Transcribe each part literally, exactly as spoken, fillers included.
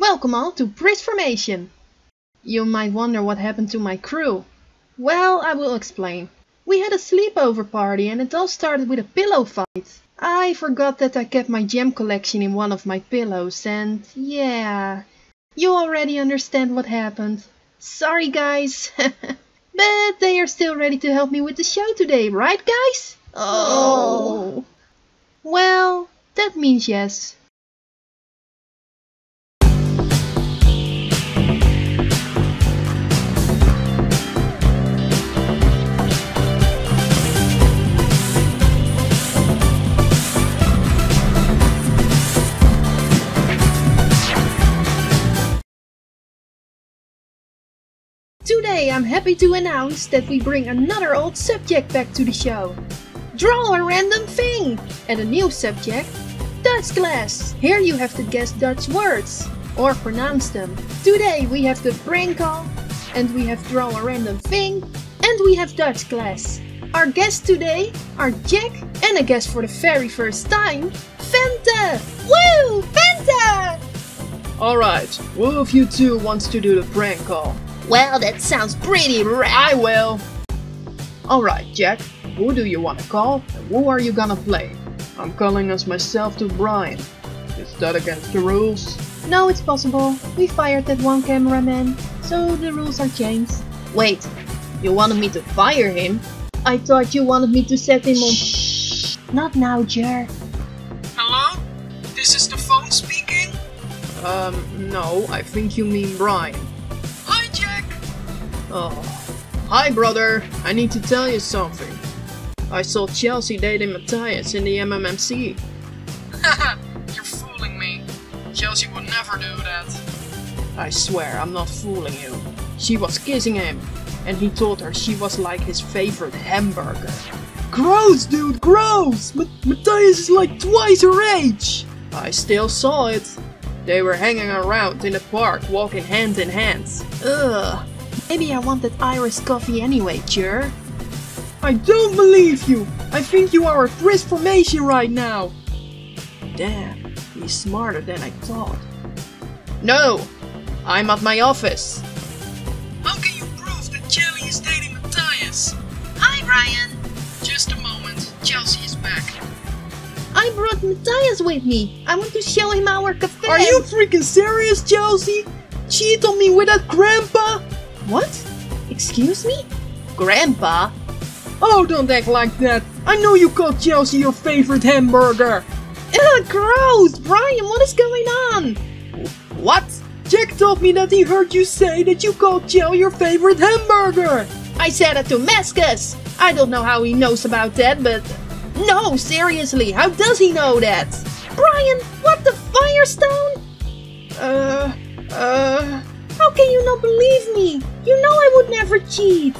Welcome all to Prizformation! You might wonder what happened to my crew. Well, I will explain. We had a sleepover party and it all started with a pillow fight. I forgot that I kept my gem collection in one of my pillows and yeah, you already understand what happened. Sorry guys, but they are still ready to help me with the show today, right guys? Oh. Well, that means yes. Today I'm happy to announce that we bring another old subject back to the show. Draw a random thing! And a new subject, Dutch class. Here you have to guess Dutch words, or pronounce them. Today we have the prank call, and we have draw a random thing, and we have Dutch class. Our guests today are Jack, and a guest for the very first time, Fente! Woo! Fente! Alright, who of you two wants to do the prank call? Well, that sounds pretty rad. I will. Alright, Jack, who do you want to call and who are you gonna play? I'm calling as myself to Brian. Is that against the rules? No, it's possible. We fired that one cameraman, so the rules are changed. Wait, you wanted me to fire him? I thought you wanted me to set him on... Shh. Not now, Jer. Hello? This is the phone speaking? Um, no, I think you mean Brian. Oh, hi brother, I need to tell you something. I saw Chelsea dating Matthias in the M M M C. Haha, you're fooling me. Chelsea would never do that. I swear, I'm not fooling you. She was kissing him, and he told her she was like his favorite hamburger. Gross dude, gross! But Matthias is like twice her age! I still saw it. They were hanging around in the park, walking hand in hand. Ugh. Maybe I want that Irish coffee anyway, Jer. I don't believe you! I think you are a Prizformation right now! Damn, he's smarter than I thought. No! I'm at my office! How can you prove that Jelly is dating Matthias? Hi, Ryan! Just a moment, Chelsea is back. I brought Matthias with me! I want to show him our cafe! Are you freaking serious, Chelsea? Cheat on me with that grandpa? What? Excuse me? Grandpa? Oh, don't act like that! I know you called Chelsea your favorite hamburger! Ugh, gross! Brian, what is going on? What? Jack told me that he heard you say that you called Chelsea your favorite hamburger! I said it to Mascus! I don't know how he knows about that, but... No, seriously, how does he know that? Brian, what the Firestone? Uh... Uh... How can you not believe me? You know I would never cheat!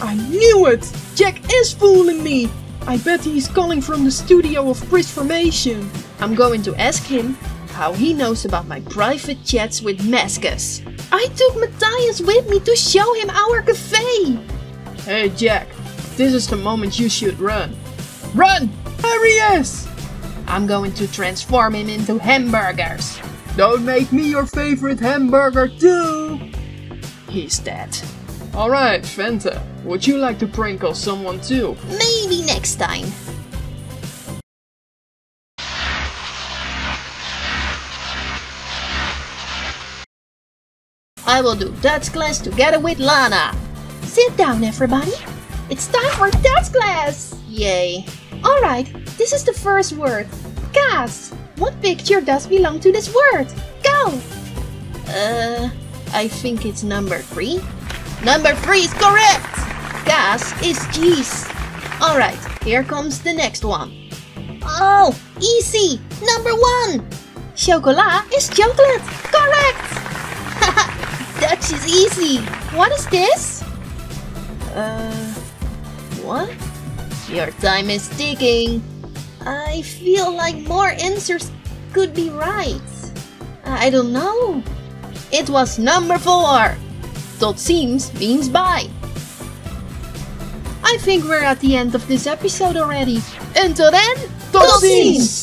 I knew it! Jack is fooling me! I bet he's calling from the studio of Prizformation. I'm going to ask him how he knows about my private chats with Mascus. I took Matthias with me to show him our cafe! Hey Jack, this is the moment you should run. Run! There he is! I'm going to transform him into hamburgers. Don't make me your favorite hamburger too! He's dead. Alright, Fente, would you like to prank call someone too? Maybe next time. I will do Dutch class together with Lana. Sit down everybody. It's time for Dutch class! Yay. Alright, this is the first word. Kaas. What picture does belong to this word? Go! Uh, I think it's number three. Number three is correct! Kaas is cheese. Alright, here comes the next one. Oh, easy! Number one! Chocola is chocolate! Correct! Haha, Dutch is easy! What is this? Uh, what? Your time is ticking. I feel like more answers could be right. I don't know. It was number four. Tot ziens means bye. I think we're at the end of this episode already. Until then, tot ziens!